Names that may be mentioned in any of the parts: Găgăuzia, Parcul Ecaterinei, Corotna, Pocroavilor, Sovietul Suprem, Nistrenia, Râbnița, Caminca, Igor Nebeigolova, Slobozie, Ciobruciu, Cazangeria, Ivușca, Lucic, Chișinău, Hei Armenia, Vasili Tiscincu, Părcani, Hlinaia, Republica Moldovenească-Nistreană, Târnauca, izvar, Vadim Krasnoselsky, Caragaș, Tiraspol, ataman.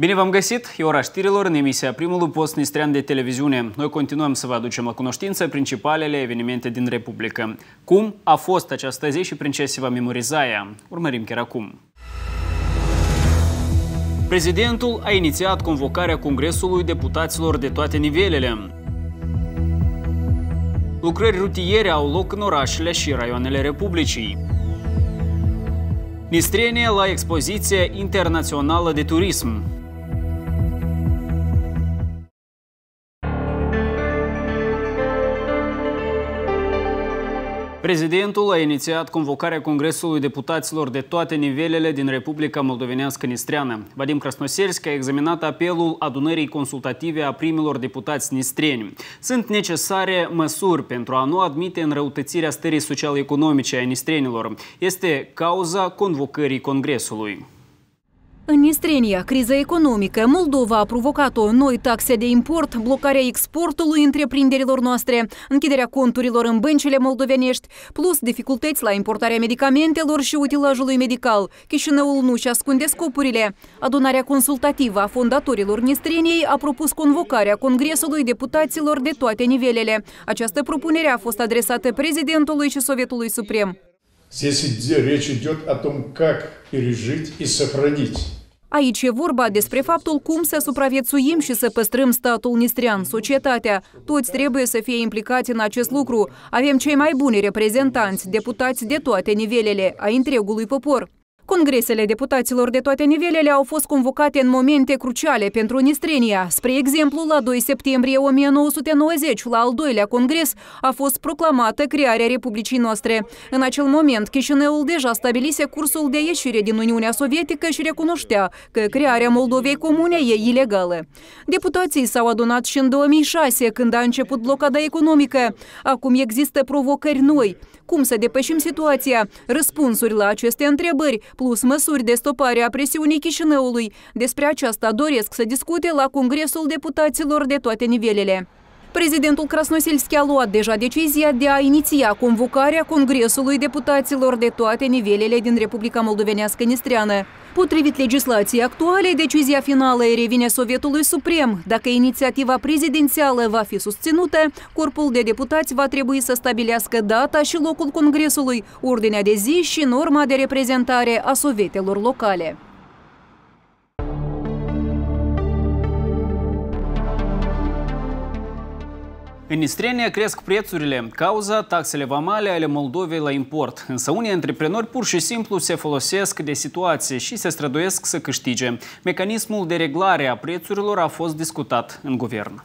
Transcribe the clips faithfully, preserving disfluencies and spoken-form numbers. Bine v-am găsit! E ora știrilor în emisia Primului Post Nistrean de televiziune. Noi continuăm să vă aducem la cunoștință principalele evenimente din Republică. Cum a fost această zi și prin ce se va memoriza ea? Urmărim chiar acum. Prezidentul a inițiat convocarea Congresului deputaților de toate nivelele. Lucrări rutiere au loc în orașele și raioanele Republicii. Nistrenia la expoziția internațională de turism. Prezidentul a inițiat convocarea Congresului deputaților de toate nivelele din Republica Moldovenească-Nistreană. Vadim Krasnoselsky a examinat apelul adunării consultative a primilor deputați nistreni. Sunt necesare măsuri pentru a nu admite înrăutățirea stării social-economice a nistrenilor. Este cauza convocării Congresului. În Nistrenia, criza economică, Moldova a provocat-o noi taxe de import, blocarea exportului întreprinderilor noastre, închiderea conturilor în băncile moldovenești, plus dificultăți la importarea medicamentelor și utilajului medical. Chișinăul nu-și ascunde scopurile. Adunarea consultativă a fondatorilor Nistreniei a propus convocarea Congresului deputaților de toate nivelele. Această propunere a fost adresată prezidentului și Sovietului Suprem. Здесь речь идет о том, как пережить и сохранить. Aici e vorba despre faptul cum să supraviețuim și să păstrăm statul nistrean, societatea. Toți trebuie să fie implicați în acest lucru. Avem cei mai buni reprezentanți, deputați de toate nivelele, a întregului popor. Congresele deputaților de toate nivelele au fost convocate în momente cruciale pentru Nistrenia. Spre exemplu, la doi septembrie o mie nouă sute nouăzeci, la al doilea congres, a fost proclamată crearea Republicii noastre. În acel moment, Chișinăul deja stabilise cursul de ieșire din Uniunea Sovietică și recunoștea că crearea Moldovei comune e ilegală. Deputații s-au adunat și în două mii șase, când a început blocada economică. Acum există provocări noi. Cum să depășim situația? Răspunsuri la aceste întrebări, plus măsuri de stopare a presiunii Chișinăului. Despre aceasta doresc să discute la Congresul deputaților de toate nivelele. Prezidentul Krasnoselsky a luat deja decizia de a iniția convocarea Congresului deputaților de toate nivelele din Republica Moldovenească-Nistreană. Potrivit legislației actuale, decizia finală îi revine Sovietului Suprem. Dacă inițiativa prezidențială va fi susținută, corpul de deputați va trebui să stabilească data și locul Congresului, ordinea de zi și norma de reprezentare a sovetelor locale. În Nistrenia cresc prețurile, cauza taxele vamale ale Moldovei la import. Însă unii antreprenori pur și simplu se folosesc de situație și se străduiesc să câștige. Mecanismul de reglare a prețurilor a fost discutat în guvern.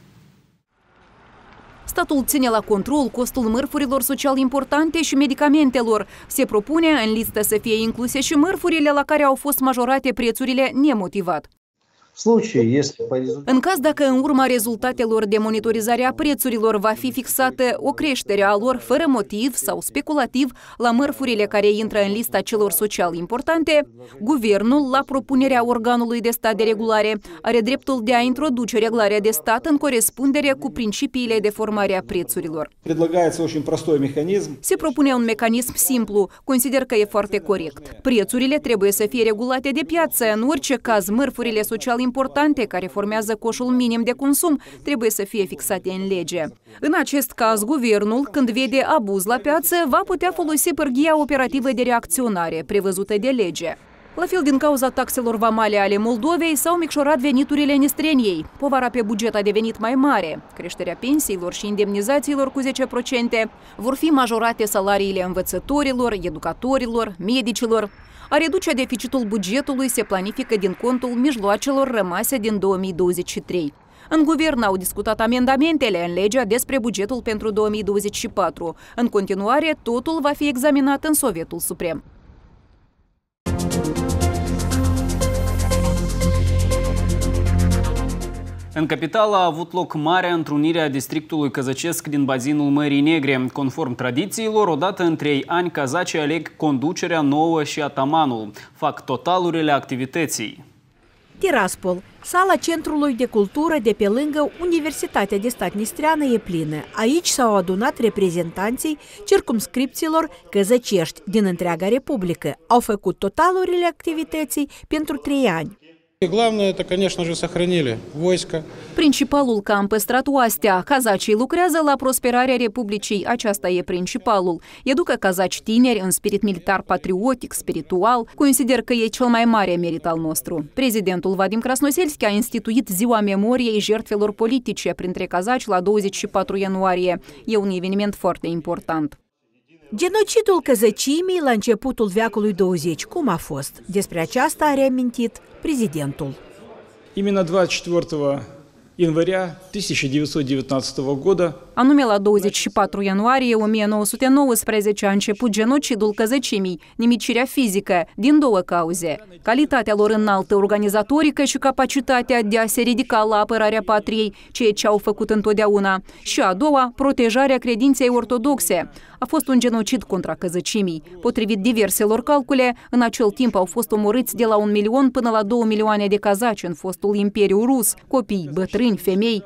Statul ține la control costul mărfurilor social importante și medicamentelor. Se propune în listă să fie incluse și mărfurile la care au fost majorate prețurile nemotivat. În caz dacă în urma rezultatelor de monitorizare a prețurilor va fi fixată o creștere a lor fără motiv sau speculativ la mărfurile care intră în lista celor social importante, guvernul, la propunerea organului de stat de regulare, are dreptul de a introduce reglarea de stat în corespundere cu principiile de formare a prețurilor. Se propune un mecanism simplu, consider că e foarte corect. Prețurile trebuie să fie regulate de piață, în orice caz mărfurile social importante care formează coșul minim de consum trebuie să fie fixate în lege. În acest caz, guvernul, când vede abuz la piață, va putea folosi pârghia operativă de reacționare prevăzută de lege. La fel, din cauza taxelor vamale ale Moldovei s-au micșorat veniturile Nistreniei. Povara pe buget a devenit mai mare. Creșterea pensiilor și indemnizațiilor cu zece la sută, vor fi majorate salariile învățătorilor, educatorilor, medicilor. A reduce deficitul bugetului se planifică din contul mijloacelor rămase din două mii douăzeci și trei. În guvern au discutat amendamentele în legea despre bugetul pentru două mii douăzeci și patru. În continuare, totul va fi examinat în Sovietul Suprem. În capitală a avut loc marea întrunire a districtului căzacesc din bazinul Mării Negre. Conform tradițiilor, odată în trei ani, cazacii aleg conducerea nouă și atamanul. Fac totalurile activității. Tiraspol, sala Centrului de Cultură de pe lângă Universitatea de Stat Nistreană, e plină. Aici s-au adunat reprezentanții circumscripțiilor căzăcești din întreaga Republică. Au făcut totalurile activității pentru trei ani. И главное, это, конечно же, сохранили войска. Principalul că am păstrat oastea. Cazacii lucrează la prosperarea Republicii. Aceasta e principalul. Educă cazaci tineri în spirit militar patriotic, spiritual. Consider că e cel mai mare merit al nostru. Prezidentul Vadim Krasnoselsky a instituit Ziua Memoriei Jertfelor Politice printre cazaci la douăzeci și patru ianuarie. E un eveniment foarte important. Genocidul căzăcimii la începutul veacului douăzeci, cum a fost? Despre aceasta a reamintit prezidentul. Именно douăzeci și patru ianuarie o mie nouă sute nouăsprezece года. Anume la douăzeci și patru ianuarie o mie nouă sute nouăsprezece a început genocidul căzăcimii, nimicirea fizică, din două cauze. Calitatea lor înaltă organizatorică și capacitatea de a se ridica la apărarea patriei, ceea ce au făcut întotdeauna. Și a doua, protejarea credinței ortodoxe. A fost un genocid contra căzăcimii. Potrivit diverselor calcule, în acel timp au fost omorâți de la un milion până la două milioane de cazaci în fostul Imperiu Rus, copii, bătrâni, femei.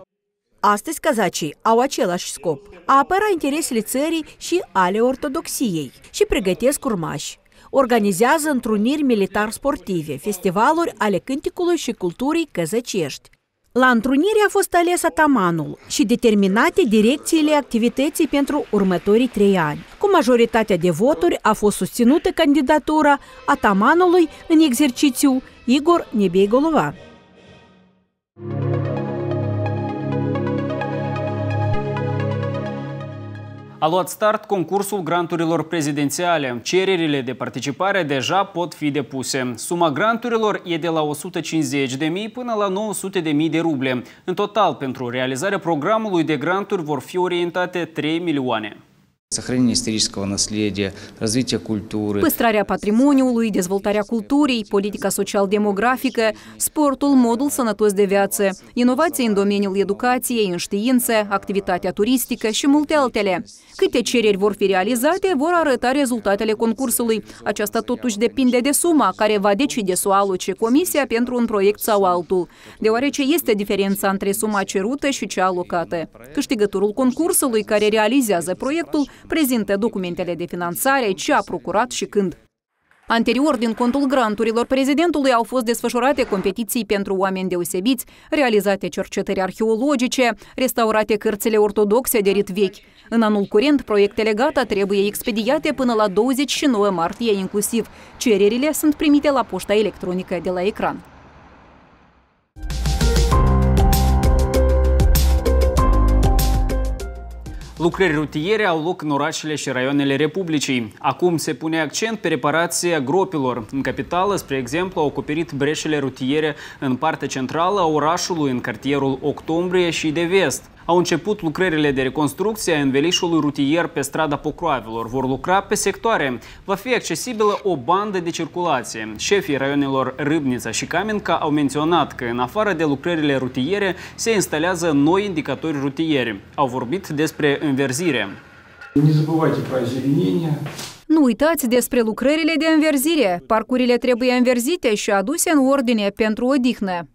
Astăzi cazacii au același scop, a apăra interesele țării și ale ortodoxiei și pregătesc urmași. Organizează întruniri militar-sportive, festivaluri ale cântecului și culturii căzăcești. La întrunire a fost ales atamanul și determinate direcțiile activității pentru următorii trei ani. Cu majoritatea de voturi a fost susținută candidatura atamanului în exercițiu Igor Nebeigolova. A luat start concursul granturilor prezidențiale. Cererile de participare deja pot fi depuse. Suma granturilor e de la o sută cincizeci de mii până la nouă sute de mii de ruble. În total, pentru realizarea programului de granturi vor fi orientate trei milioane. Păstrarea patrimoniului, dezvoltarea culturii, politica social-demografică, sportul, modul sănătos de viață, inovații în domeniul educației, în știință, activitatea turistică și multe altele. Câte cereri vor fi realizate, vor arăta rezultatele concursului. Aceasta totuși depinde de suma care va decide să o aloce comisia pentru un proiect sau altul, deoarece este diferența între suma cerută și cea alocată. Câștigătorul concursului care realizează proiectul prezintă documentele de finanțare, ce a procurat și când. Anterior, din contul granturilor prezidentului au fost desfășurate competiții pentru oameni deosebiți, realizate cercetări arheologice, restaurate cărțile ortodoxe de rit vechi. În anul curent, proiectele gata trebuie expediate până la douăzeci și nouă martie inclusiv. Cererile sunt primite la poșta electronică de la ecran. Lucrări rutiere au loc în orașele și raioanele Republicii. Acum se pune accent pe reparația gropilor. În capitală, spre exemplu, au acoperit breșele rutiere în partea centrală a orașului, în cartierul Octombrie și de Vest. Au început lucrările de reconstrucție a învelișului rutier pe strada Pocroavilor. Vor lucra pe sectoare. Va fi accesibilă o bandă de circulație. Șefii raionelor Râbnița și Caminca au menționat că, în afară de lucrările rutiere, se instalează noi indicatori rutieri. Au vorbit despre înverzire. Nu uitați despre lucrările de înverzire. Parcurile trebuie înverzite și aduse în ordine pentru odihnă.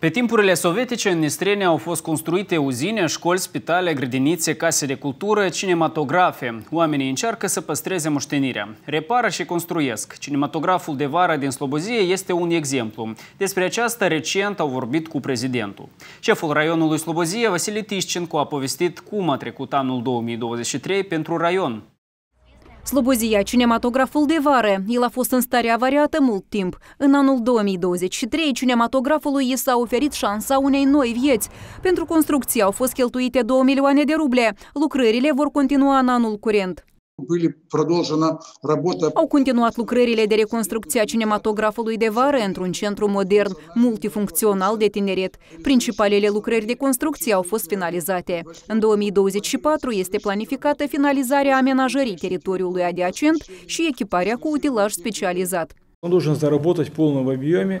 Pe timpurile sovietice, în Nistrenia au fost construite uzine, școli, spitale, grădinițe, case de cultură, cinematografe. Oamenii încearcă să păstreze moștenirea. Repară și construiesc. Cinematograful de vară din Slobozie este un exemplu. Despre aceasta recent au vorbit cu prezidentul. Șeful raionului Slobozie, Vasili Tiscincu, a povestit cum a trecut anul două mii douăzeci și trei pentru raion. Slobozia, cinematograful de vară, el a fost în stare avariată mult timp. În anul două mii douăzeci și trei, cinematografului i s-a oferit șansa unei noi vieți. Pentru construcție au fost cheltuite două milioane de ruble. Lucrările vor continua în anul curent. Au continuat lucrările de reconstrucție a cinematografului de vară într-un centru modern, multifuncțional de tineret. Principalele lucrări de construcție au fost finalizate. În două mii douăzeci și patru este planificată finalizarea amenajării teritoriului adiacent și echiparea cu utilaj specializat.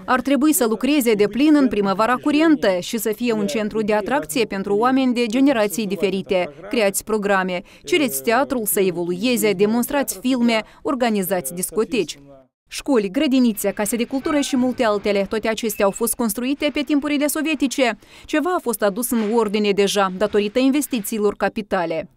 Ar trebui să lucreze de plin în primăvara curentă și să fie un centru de atracție pentru oameni de generații diferite. Creați programe, cereți teatrul să evolueze, demonstrați filme, organizați discoteci. Școli, grădinițe, case de cultură și multe altele, toate acestea au fost construite pe timpurile sovietice. Ceva a fost adus în ordine deja, datorită investițiilor capitale.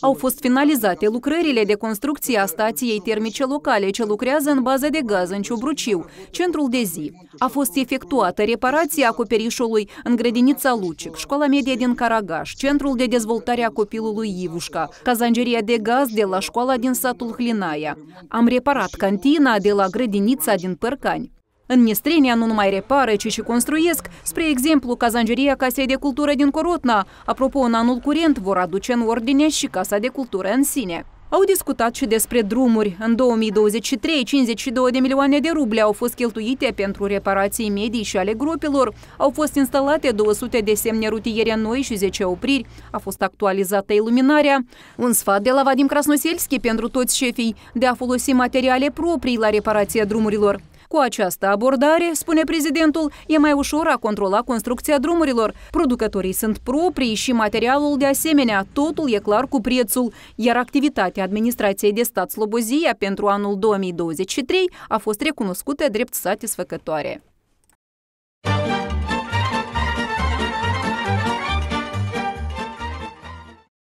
Au fost finalizate lucrările de construcție a stației termice locale ce lucrează în bază de gaz în Ciobruciu, centrul de zi. A fost efectuată reparația acoperișului în grădinița Lucic, școala medie din Caragaș, centrul de dezvoltare a copilului Ivușca, cazangeria de gaz de la școala din satul Hlinaia. Am reparat cantina de la grădinița din Părcani. În Nistrenia nu numai repară, ci și construiesc, spre exemplu, Cazangeria Casei de Cultură din Corotna. Apropo, în anul curent vor aduce în ordine și Casa de Cultură în sine. Au discutat și despre drumuri. În două mii douăzeci și trei, cincizeci și două de milioane de ruble au fost cheltuite pentru reparații medii și ale gropilor. Au fost instalate două sute de semne rutiere noi și zece opriri. A fost actualizată iluminarea. Un sfat de la Vadim Krasnoselsky pentru toți șefii de a folosi materiale proprii la reparația drumurilor. Cu această abordare, spune prezidentul, e mai ușor a controla construcția drumurilor. Producătorii sunt proprii și materialul de asemenea, totul e clar cu prețul, iar activitatea administrației de stat Slobozia pentru anul două mii douăzeci și trei a fost recunoscută drept satisfăcătoare.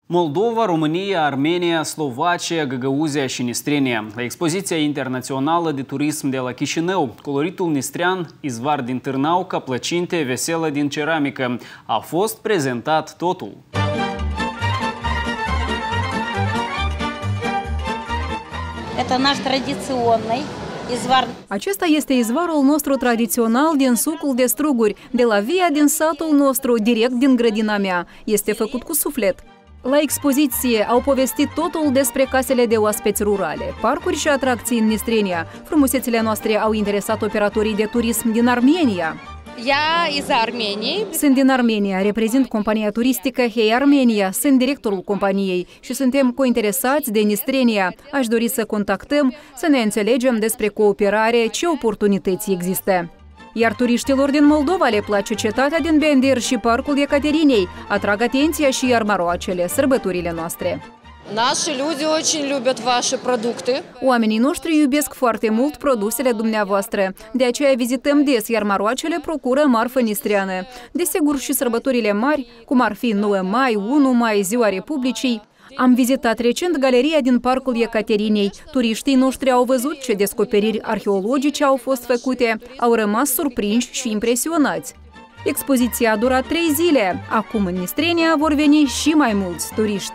Moldova, România, Armenia, Slovacia, Găgăuzia și Nistrenia. La expoziția internațională de turism de la Chișinău, coloritul nistrean, izvar din Târnauca, plăcinte, veselă din ceramică. A fost prezentat totul. Это наш традиционный izvar. Acesta este izvarul nostru tradițional din sucul de struguri, de la via din satul nostru, direct din grădina mea. Este făcut cu suflet. La expoziție au povestit totul despre casele de oaspeți rurale, parcuri și atracții în Nistrenia. Frumusețile noastre au interesat operatorii de turism din Armenia. Sunt din Armenia, reprezint compania turistică Hei Armenia, sunt directorul companiei și suntem cointeresați de Nistrenia. Aș dori să contactăm, să ne înțelegem despre cooperare, ce oportunități există. Iar turiștilor din Moldova le place cetatea din Bender și Parcul Ecaterinei. Atrag atenția și iarmaroacele, sărbătorile noastre. Oamenii noștri iubesc foarte mult produsele dumneavoastră. De aceea vizităm des, iar maroacele procură marfă nistreană. Desigur și sărbătorile mari, cum ar fi nouă mai, unu mai, Ziua Republicii. Am vizitat recent galeria din Parcul Ecaterinei. Turiștii noștri au văzut ce descoperiri arheologice au fost făcute, au rămas surprinși și impresionați. Expoziția a durat trei zile. Acum în Nistrenia vor veni și mai mulți turiști.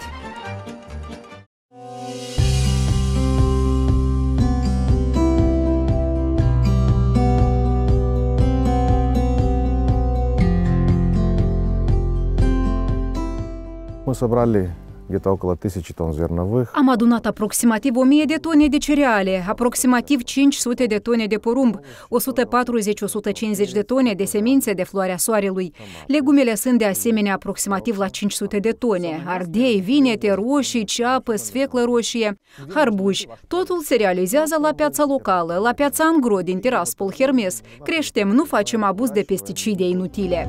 Мы собрали где-то около тысячи тонн зерновых. Am adunat aproximativ o mie de tone de cereale, aproximativ cinci sute de tone de porumb, o sută patruzeci - o sută cincizeci de tone de semințe de floarea soarelui. Legumele sunt de asemenea aproximativ la cinci sute de tone, ardei, vinete, roșii, ceapă, sfeclă roșie, harbuși. Totul se realizează la piața locală, la piața Angro din Tiraspol, Hermes. Creștem, nu facem abuz de pesticide inutile.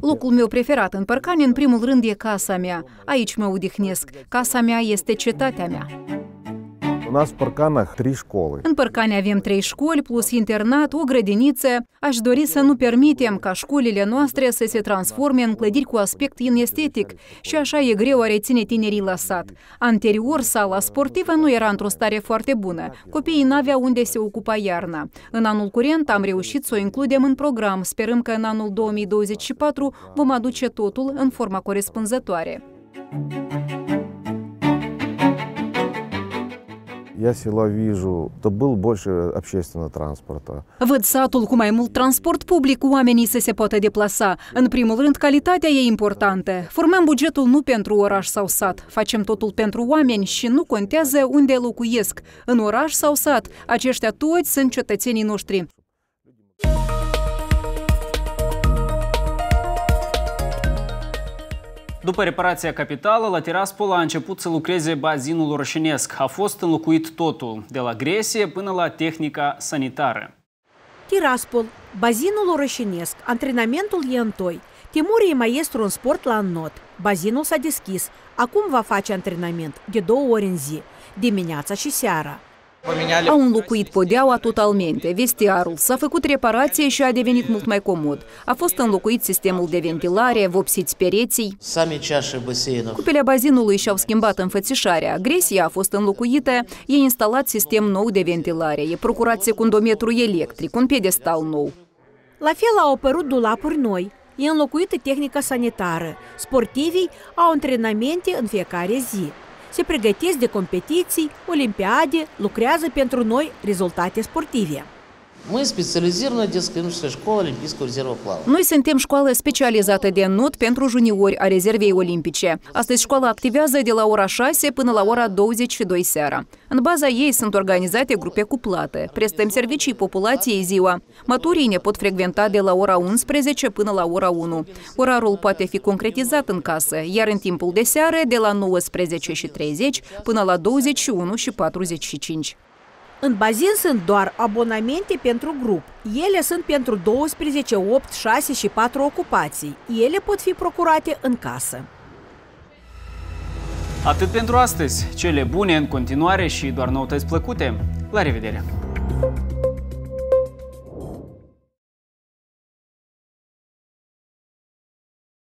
Locul meu preferat în Părcani, în primul rând, e casa mea. Aici mă odihnesc. Casa mea este cetatea mea. În Părcani avem trei școli, plus internat, o grădiniță. Aș dori să nu permitem ca școlile noastre să se transforme în clădiri cu aspect inestetic și așa e greu a reține tinerii la sat. Anterior, sala sportivă nu era într-o stare foarte bună. Copiii n-aveau unde se ocupa iarna. În anul curent am reușit să o includem în program. Sperăm că în anul două mii douăzeci și patru vom aduce totul în forma corespunzătoare. Văd satul cu mai mult transport public, oamenii să se poată deplasa. În primul rând, calitatea e importantă. Formăm bugetul nu pentru oraș sau sat. Facem totul pentru oameni și nu contează unde locuiesc. În oraș sau sat, aceștia toți sunt cetățenii noștri. După reparația capitală, la Tiraspol a început să lucreze bazinul orășenesc. A fost înlocuit totul, de la gresie până la tehnica sanitară. Tiraspol, bazinul orășenesc, antrenamentul e întoi. Timur e maestru în sport la înnot. Bazinul s-a deschis. Acum va face antrenament de două ori în zi, dimineața și seara. Au înlocuit podeaua totalmente, vestiarul, s-a făcut reparație și a devenit mult mai comod. A fost înlocuit sistemul de ventilare, vopsiți pereții. Cupele bazinului și-au schimbat înfățișarea, gresia a fost înlocuită, e instalat sistem nou de ventilare, e procurat secundometru electric, un pedestal nou. La fel au apărut dulapuri noi. E înlocuită tehnica sanitară. Sportivii au antrenamente în fiecare zi. Se pregătesc de competiții, olimpiade, lucrează pentru noi rezultate sportive. Noi suntem școală specializată de înot pentru juniori a rezervei olimpice. Astăzi școala activează de la ora șase până la ora douăzeci și două seara. În baza ei sunt organizate grupe cuplate. Prestăm servicii populației ziua. Maturii ne pot frecventa de la ora unsprezece până la ora unu. Orarul poate fi concretizat în casă, iar în timpul de seară de la nouăsprezece și treizeci până la douăzeci și unu și patruzeci și cinci. În bazin sunt doar abonamente pentru grup. Ele sunt pentru douăsprezece, opt, șase și patru ocupații. Ele pot fi procurate în casă. Atât pentru astăzi. Cele bune în continuare și doar noutăți plăcute. La revedere!